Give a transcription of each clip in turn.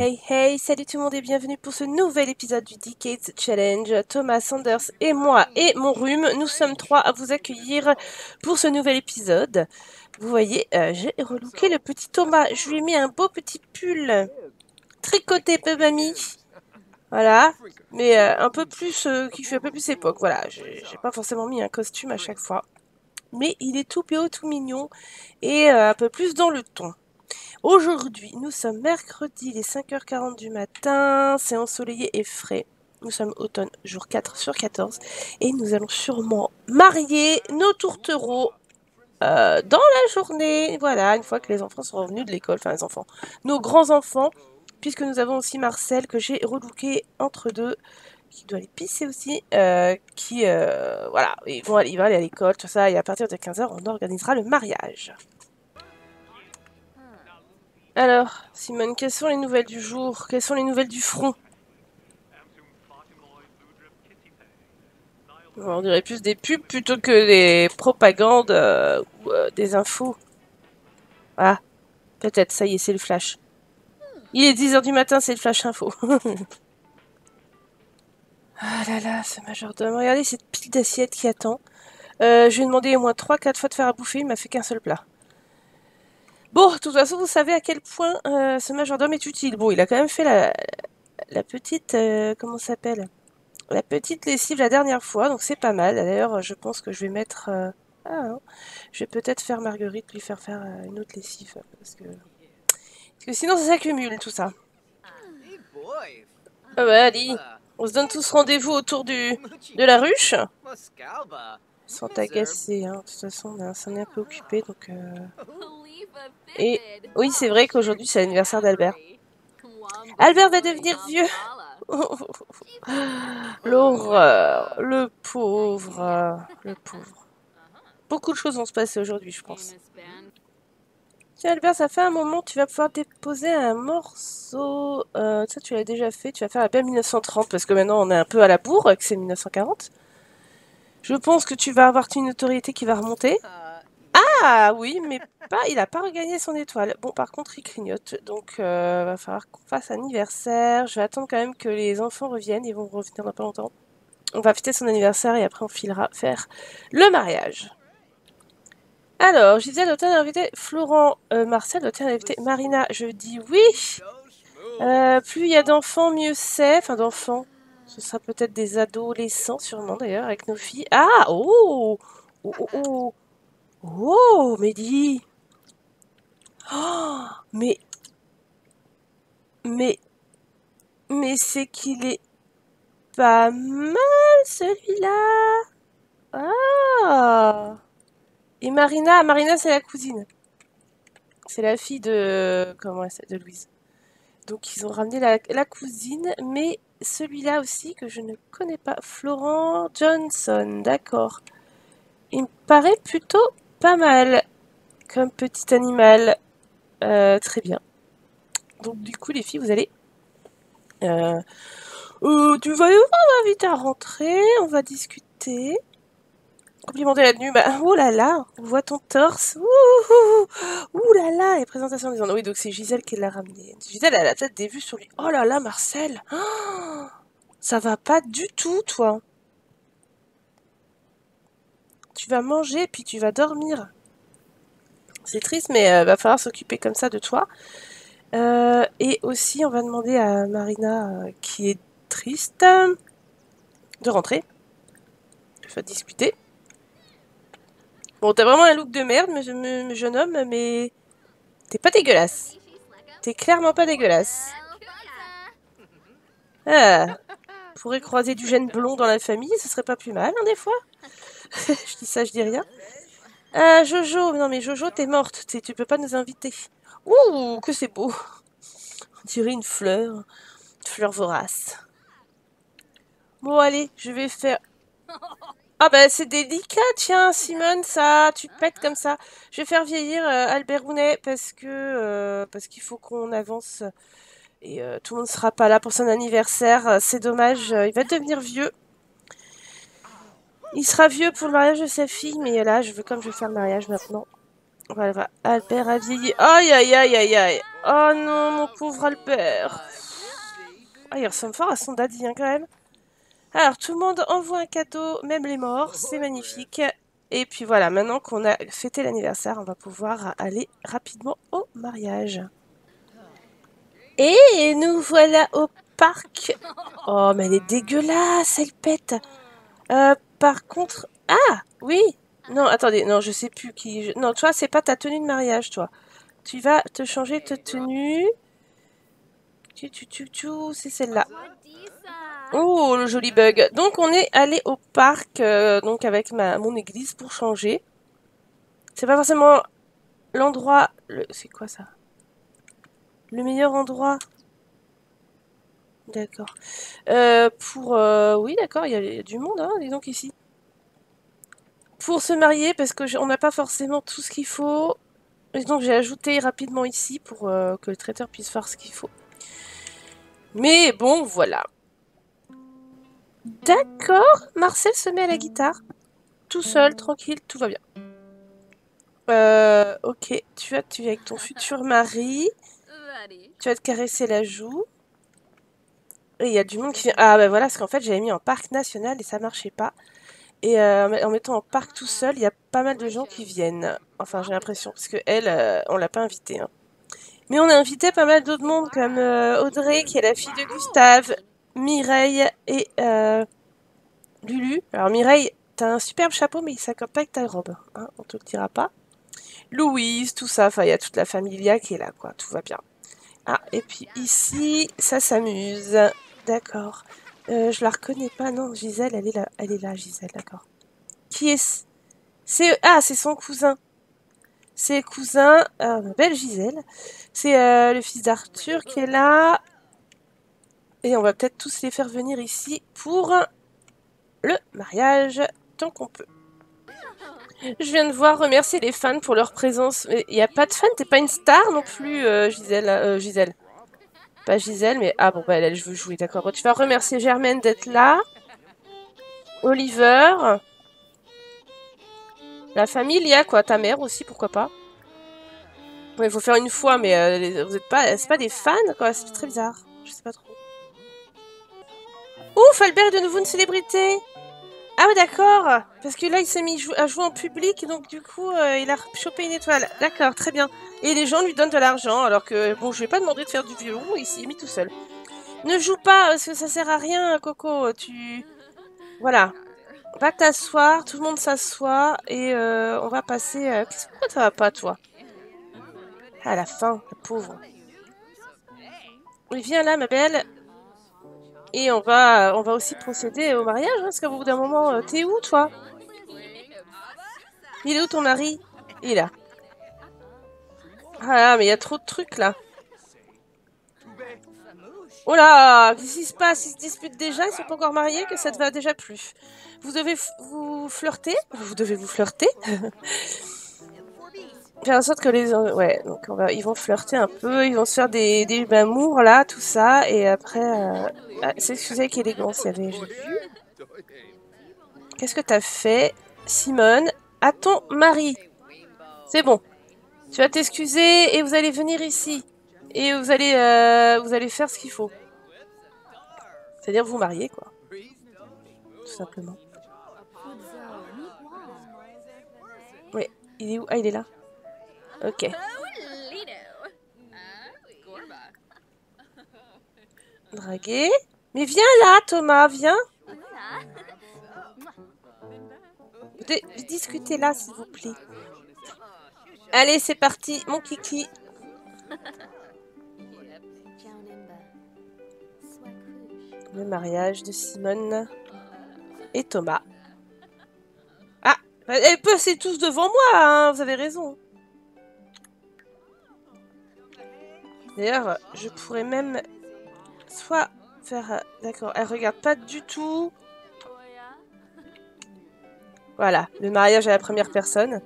Hey, salut tout le monde et bienvenue pour ce nouvel épisode du Decades Challenge. Thomas Sanders et moi et mon rhume, nous sommes trois à vous accueillir pour ce nouvel épisode. Vous voyez, j'ai relooké le petit Thomas. Je lui ai mis un beau petit pull tricoté, peu mamie. Voilà, mais un peu plus, qui fait un peu plus époque. Voilà, j'ai pas forcément mis un costume à chaque fois. Mais il est tout beau, tout mignon et un peu plus dans le ton. Aujourd'hui, nous sommes mercredi, les 5h40 du matin, c'est ensoleillé et frais. Nous sommes automne, jour 4 sur 14, et nous allons sûrement marier nos tourtereaux dans la journée. Voilà, une fois que les enfants sont revenus de l'école, enfin les enfants, nos grands-enfants, puisque nous avons aussi Marcel, que j'ai relooké entre deux, qui doit aller pisser aussi, voilà, il va aller à l'école, tout ça, et à partir de 15h, on organisera le mariage. Alors, Simone, quelles sont les nouvelles du jour? Quelles sont les nouvelles du front? On dirait plus des pubs plutôt que des propagandes ou des infos. Ah, peut-être, ça y est, c'est le flash. Il est 10h du matin, c'est le flash info. Ah là là, ce majordome. Regardez cette pile d'assiettes qui attend. Je lui ai demandé au moins 3-4 fois de faire à bouffer, il m'a fait qu'un seul plat. Bon, de toute façon, vous savez à quel point ce majordome est utile. Bon, il a quand même fait la petite... comment ça s'appelle? La petite lessive la dernière fois, donc c'est pas mal. D'ailleurs, je pense que je vais mettre... je vais peut-être faire Marguerite, lui faire faire une autre lessive. Parce que sinon, ça s'accumule, tout ça. Ah bah, allez, on se donne tous rendez-vous autour de la ruche. Sans t'agacer, hein. De toute façon, on s'en est un peu occupé, donc... Et oui, c'est vrai qu'aujourd'hui, c'est l'anniversaire d'Albert. Albert va devenir vieux. L'horreur. Le pauvre. Le pauvre. Beaucoup de choses vont se passer aujourd'hui, je pense. Tiens, Albert, ça fait un moment, tu vas pouvoir déposer un morceau. Ça, tu l'as déjà fait. Tu vas faire la paix 1930, parce que maintenant, on est un peu à la bourre, que c'est 1940. Je pense que tu vas avoir une notoriété qui va remonter. Ah oui, mais il n'a pas regagné son étoile. Bon, par contre, il clignote, donc il va falloir qu'on fasse anniversaire. Je vais attendre quand même que les enfants reviennent, ils vont revenir dans pas longtemps. On va fêter son anniversaire et après on filera faire le mariage. Alors, Gisèle doit-elle inviter Florent, Marcel doit-elle inviter Marina? Je dis oui. Plus il y a d'enfants, mieux c'est. Enfin, d'enfants, ce sera peut-être des adolescents, sûrement d'ailleurs, avec nos filles. Ah, oh. Oh, Mehdi! Oh, mais c'est qu'il est pas mal, celui-là! Ah! Et Marina, c'est la cousine. C'est la fille de... Comment elle s'appelle? De Louise. Donc, ils ont ramené la cousine, mais celui-là aussi, que je ne connais pas. Florent Johnson, d'accord. Il me paraît plutôt... pas mal comme petit animal. Très bien. Donc du coup les filles vous allez... tu vas vite à rentrer, on va discuter. Complimenter la tenue, bah oh là là, on voit ton torse. Ouh là là, les présentations des gens. Oui donc c'est Gisèle qui l'a ramené. Gisèle elle a peut-être des vues sur lui. Oh là là Marcel, oh, ça va pas du tout toi. Tu vas manger, puis tu vas dormir. C'est triste, mais va falloir s'occuper comme ça de toi. Et aussi, on va demander à Marina, qui est triste, de rentrer. Il faut discuter. Bon, t'as vraiment un look de merde, mais jeune homme, mais... T'es pas dégueulasse. T'es clairement pas dégueulasse. Ah, on pourrait croiser du gène blond dans la famille, ce serait pas plus mal, hein, des fois. Je dis ça, je dis rien. Ah, Jojo, non mais Jojo, t'es morte, tu peux pas nous inviter. Ouh, que c'est beau. On dirait une fleur vorace. Bon, allez, je vais faire... Ah bah c'est délicat, tiens, Simone, ça, tu pètes comme ça. Je vais faire vieillir Albert Rounet parce qu'il faut qu'on avance. Et tout le monde ne sera pas là pour son anniversaire, c'est dommage, il va devenir vieux. Il sera vieux pour le mariage de sa fille, mais là, je veux faire le mariage maintenant. Voilà, Albert a vieilli. Aïe, aïe, aïe, aïe, aïe. Oh non, mon pauvre Albert. Ah, il ressemble fort à son daddy, hein, quand même. Alors, tout le monde envoie un cadeau, même les morts, c'est magnifique. Et puis voilà, maintenant qu'on a fêté l'anniversaire, on va pouvoir aller rapidement au mariage. Et nous voilà au parc. Oh, mais elle est dégueulasse, elle pète. Par contre... Ah, oui. Non, attendez, non, je sais plus qui... Non, toi, c'est pas ta tenue de mariage, toi. Tu vas te changer de tenue. C'est celle-là. Oh, le joli bug. Donc, on est allé au parc, donc avec mon église pour changer. C'est pas forcément l'endroit... C'est quoi, ça? Le meilleur endroit. D'accord. Oui, d'accord, il y a du monde, hein, dis donc, ici. Pour se marier, parce qu'on n'a pas forcément tout ce qu'il faut. Et donc, j'ai ajouté rapidement ici pour que le traiteur puisse faire ce qu'il faut. Mais bon, voilà. D'accord, Marcel se met à la guitare. Tout seul, tranquille, tout va bien. Ok, tu es avec ton futur mari. Tu vas te caresser la joue. Et il y a du monde qui vient... Ah bah voilà, parce qu'en fait, j'avais mis en parc national et ça marchait pas. Et en mettant en parc tout seul, il y a pas mal de gens qui viennent. Enfin, j'ai l'impression, parce qu'elle, on l'a pas invitée. Hein. Mais on a invité pas mal d'autres mondes, comme Audrey, qui est la fille de Gustave, Mireille et Lulu. Alors Mireille, t'as un superbe chapeau, mais il s'accorde pas avec ta robe. Hein, on te le dira pas. Louise, tout ça. Enfin, il y a toute la familia qui est là, quoi. Tout va bien. Ah, et puis ici, ça s'amuse. D'accord. Je la reconnais pas, non. Gisèle, elle est là, Gisèle, d'accord. Qui est-ce? Ah, c'est son cousin. C'est cousin, ma belle Gisèle. C'est le fils d'Arthur qui est là. Et on va peut-être tous les faire venir ici pour le mariage, tant qu'on peut. Je viens de voir remercier les fans pour leur présence. Mais il n'y a pas de fans, t'es pas une star non plus, Gisèle. Pas Gisèle, mais... Ah bon, bah elle, je veux jouer, d'accord. Bon, tu vas remercier Germaine d'être là. Oliver. La famille, il y a quoi. Ta mère aussi, pourquoi pas. Il faut faire une fois, mais vous êtes pas... C'est pas des fans, quoi. C'est très bizarre. Je sais pas trop. Ouf, Albert est de nouveau une célébrité. Ah ouais, d'accord. Parce que là, il s'est mis à jouer en public, donc du coup, il a chopé une étoile. D'accord, très bien. Et les gens lui donnent de l'argent, alors que, bon, je vais pas demander de faire du violon, il s'est mis tout seul. Ne joue pas, parce que ça sert à rien, Coco, tu... Voilà. Va t'asseoir, tout le monde s'assoit, et on va passer... Pourquoi ça va pas, toi? Ah, la faim, la pauvre. Oui, viens là, ma belle. Et on va aussi procéder au mariage, hein, parce qu'au bout d'un moment... T'es où, toi? Il est où, ton mari? Il est là. Ah, mais il y a trop de trucs, là. Oh là, qu'est-ce qui se passe? Ils se disputent déjà, ils sont pas encore mariés, que ça te va déjà plus. Vous devez vous flirter. Vous devez vous flirter. Faire en sorte que les... Ouais, donc ils vont flirter un peu, ils vont se faire des mamours, là, tout ça, et après... Ah, c'est excusez avec élégance, il y avait... Qu'est-ce que t'as fait, Simone, à ton mari? C'est bon. Tu vas t'excuser et vous allez venir ici. Et vous allez faire ce qu'il faut. C'est-à-dire vous marier, quoi. Tout simplement. Oui, il est où? Ah, il est là. Ok. Draguer. Mais viens là, Thomas, viens. Discutez là, s'il vous plaît. Allez, c'est parti, mon kiki. Le mariage de Simone et Thomas. Ah, passez tous devant moi, hein, vous avez raison. D'ailleurs, je pourrais même soit faire... D'accord, elle regarde pas du tout. Voilà, le mariage à la première personne.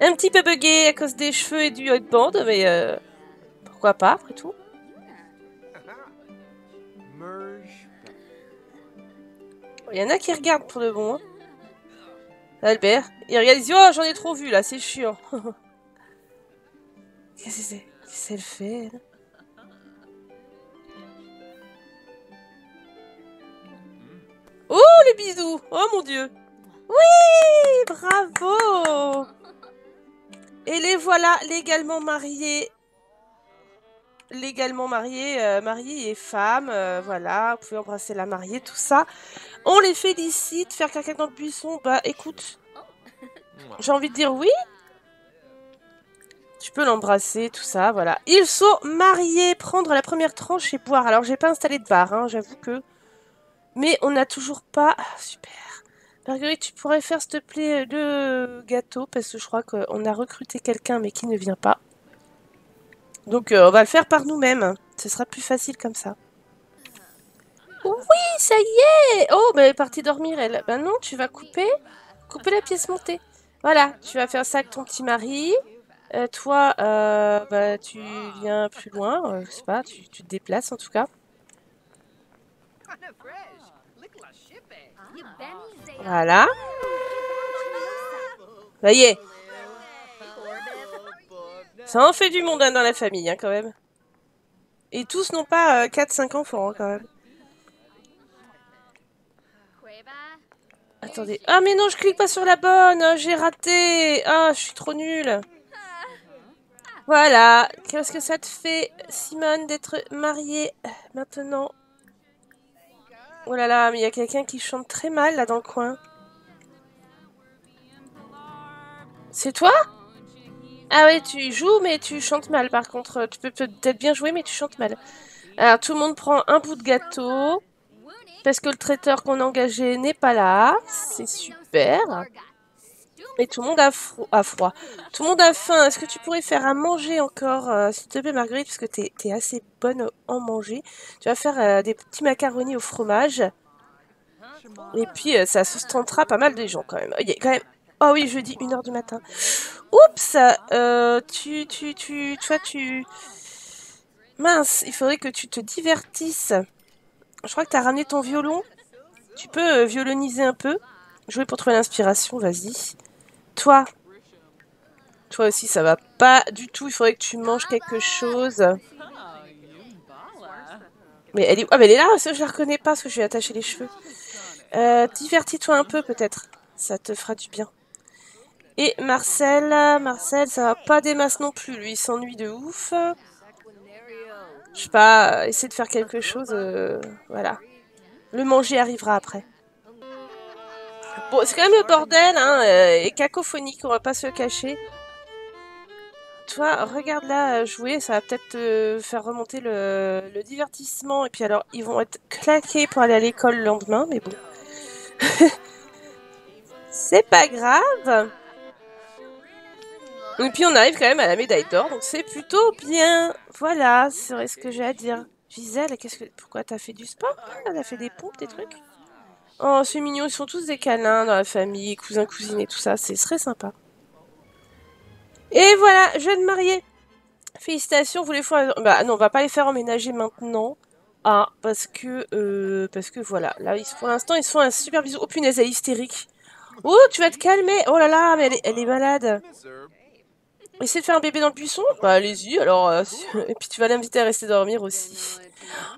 Un petit peu buggé à cause des cheveux et du headband, mais pourquoi pas, après tout. Il y en a qui regardent pour le bon. Hein. Albert, il regarde, il dit « Oh, j'en ai trop vu, là, c'est chiant. » Qu'est-ce que c'est? Qu'est-ce qu'elle fait, elle? Oh, les bisous! Oh mon dieu! Oui! Bravo! Et les voilà légalement mariés. Légalement mariés, mariés et femmes. Voilà, vous pouvez embrasser la mariée, tout ça. On les félicite. Faire caca dans le buisson, bah écoute. J'ai envie de dire oui. Tu peux l'embrasser, tout ça, voilà. Ils sont mariés. Prendre la première tranche et boire. Alors, j'ai pas installé de bar, hein, j'avoue que... Mais on n'a toujours pas... Ah, super. Marguerite, tu pourrais faire, s'il te plaît, le gâteau. Parce que je crois qu'on a recruté quelqu'un, mais qui ne vient pas. Donc, on va le faire par nous-mêmes. Ce sera plus facile comme ça. Oui, ça y est! Oh, bah, elle est partie dormir, elle. Ben non, tu vas couper. Couper la pièce montée. Voilà, tu vas faire ça avec ton petit mari. Toi, bah, tu viens plus loin. Je sais pas, tu te déplaces, en tout cas. Voilà. Ça y est. Ça en fait du monde hein, dans la famille, hein, quand même. Et tous n'ont pas 4-5 enfants, hein, quand même. Attendez. Ah, mais non, je clique pas sur la bonne. J'ai raté. Ah, je suis trop nulle. Voilà. Qu'est-ce que ça te fait, Simone, d'être mariée maintenant? Oh là là, mais il y a quelqu'un qui chante très mal, là, dans le coin. C'est toi? Ah ouais, tu joues, mais tu chantes mal, par contre. Tu peux peut-être bien jouer, mais tu chantes mal. Alors, tout le monde prend un bout de gâteau. Parce que le traiteur qu'on a engagé n'est pas là. C'est super. Et tout le monde a froid. Tout le monde a faim. Est-ce que tu pourrais faire à manger encore, s'il te plaît, Marguerite, parce que t'es assez bonne en manger. Tu vas faire des petits macaronis au fromage. Et puis, ça sustentera pas mal des gens, quand même. Il y a quand même... Oh oui, jeudi, 1h du matin. Oups, tu... Mince, il faudrait que tu te divertisses. Je crois que t'as ramené ton violon. Tu peux violoniser un peu. Jouer pour trouver l'inspiration, vas-y. Toi aussi, ça va pas du tout. Il faudrait que tu manges quelque chose. Mais elle est... Ah, mais elle est là, je la reconnais pas parce que je lui ai attaché les cheveux. Divertis-toi un peu, peut-être. Ça te fera du bien. Et Marcel, ça va pas des masses non plus. Lui, il s'ennuie de ouf. Je sais pas, essayer de faire quelque chose. Voilà. Le manger arrivera après. Bon, c'est quand même le bordel, hein, et cacophonique, on va pas se le cacher. Toi, regarde là, jouer, ça va peut-être te faire remonter le divertissement. Et puis alors, ils vont être claqués pour aller à l'école le lendemain, mais bon. C'est pas grave. Et puis on arrive quand même à la médaille d'or, donc c'est plutôt bien. Voilà, c'est ce que j'ai à dire. Gisèle, pourquoi t'as fait du sport? T'as fait des pompes, des trucs? Oh, c'est mignon, ils sont tous des câlins dans la famille, cousins, cousines et tout ça, c'est très sympa. Et voilà, jeune mariée. Félicitations, vous les ferez... Bah non, on va pas les faire emménager maintenant. Ah, parce que voilà, là, pour l'instant, ils se font un super bisou. Oh punaise, elle est hystérique. Oh, tu vas te calmer. Oh là là, mais elle est malade. Essayer de faire un bébé dans le buisson? Bah allez-y, alors... Et puis tu vas l'inviter à rester dormir aussi.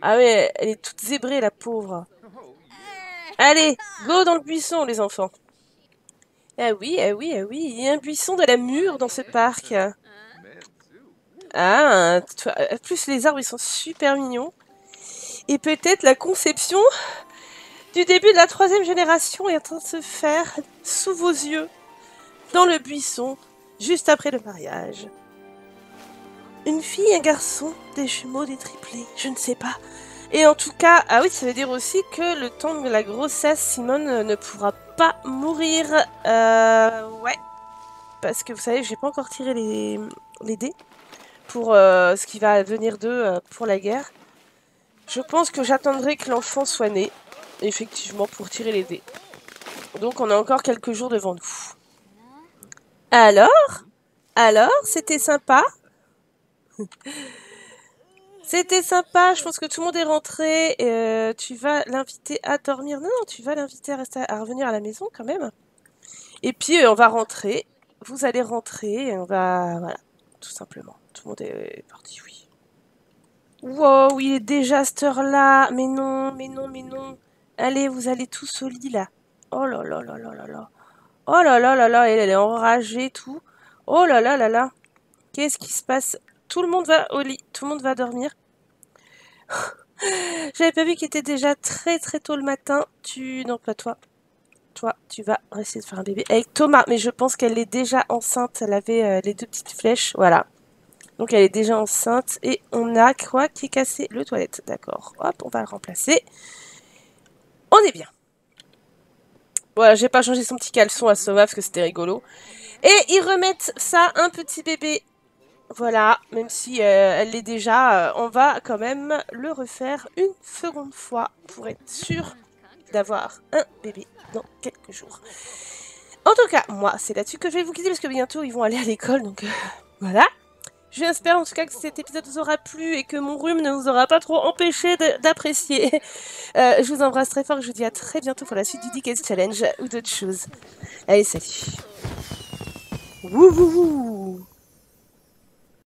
Ah ouais, elle est toute zébrée, la pauvre. Allez, go dans le buisson, les enfants. Ah oui, ah oui, ah oui. Il y a un buisson de la mûre dans ce parc. Ah, en plus les arbres, ils sont super mignons. Et peut-être la conception du début de la 3e génération est en train de se faire sous vos yeux, dans le buisson, juste après le mariage. Une fille, un garçon, des jumeaux, des triplés, je ne sais pas. Et en tout cas, ah oui, ça veut dire aussi que le temps de la grossesse, Simone ne pourra pas mourir. Ouais. Parce que vous savez, j'ai pas encore tiré les dés pour ce qui va venir d'eux pour la guerre. Je pense que j'attendrai que l'enfant soit né, effectivement, pour tirer les dés. Donc on a encore quelques jours devant nous. Alors, c'était sympa. C'était sympa, je pense que tout le monde est rentré. Tu vas l'inviter à dormir. Non, tu vas l'inviter à revenir à la maison quand même. Et puis on va rentrer. Vous allez rentrer et on va... Voilà, tout simplement. tout le monde est parti, oui. Wow, il est déjà cette heure-là. Mais non, mais non, mais non. Allez, vous allez tous au lit, là. Oh là là là là là là. Oh là là là là, elle est enragée, tout. Oh là là là là. Qu'est-ce qui se passe? Tout le monde va au lit. Tout le monde va dormir. J'avais pas vu qu'il était déjà très tôt le matin. Tu... Non, pas toi. Toi, tu vas essayer de faire un bébé avec Thomas. Mais je pense qu'elle est déjà enceinte. Elle avait les deux petites flèches. Voilà. Donc elle est déjà enceinte. Et on a quoi qui est cassé? Le toilette. D'accord. Hop, on va le remplacer. On est bien. Voilà, j'ai pas changé son petit caleçon à Sova parce que c'était rigolo. Et ils remettent ça, un petit bébé. Voilà, même si elle l'est déjà, on va quand même le refaire une seconde fois pour être sûr d'avoir un bébé dans quelques jours. En tout cas, moi, c'est là-dessus que je vais vous quitter parce que bientôt, ils vont aller à l'école, donc voilà. J'espère en tout cas que cet épisode vous aura plu et que mon rhume ne vous aura pas trop empêché d'apprécier. Je vous embrasse très fort et je vous dis à très bientôt pour la suite du Decades Challenge ou d'autres choses. Allez, salut. Wouhouhou.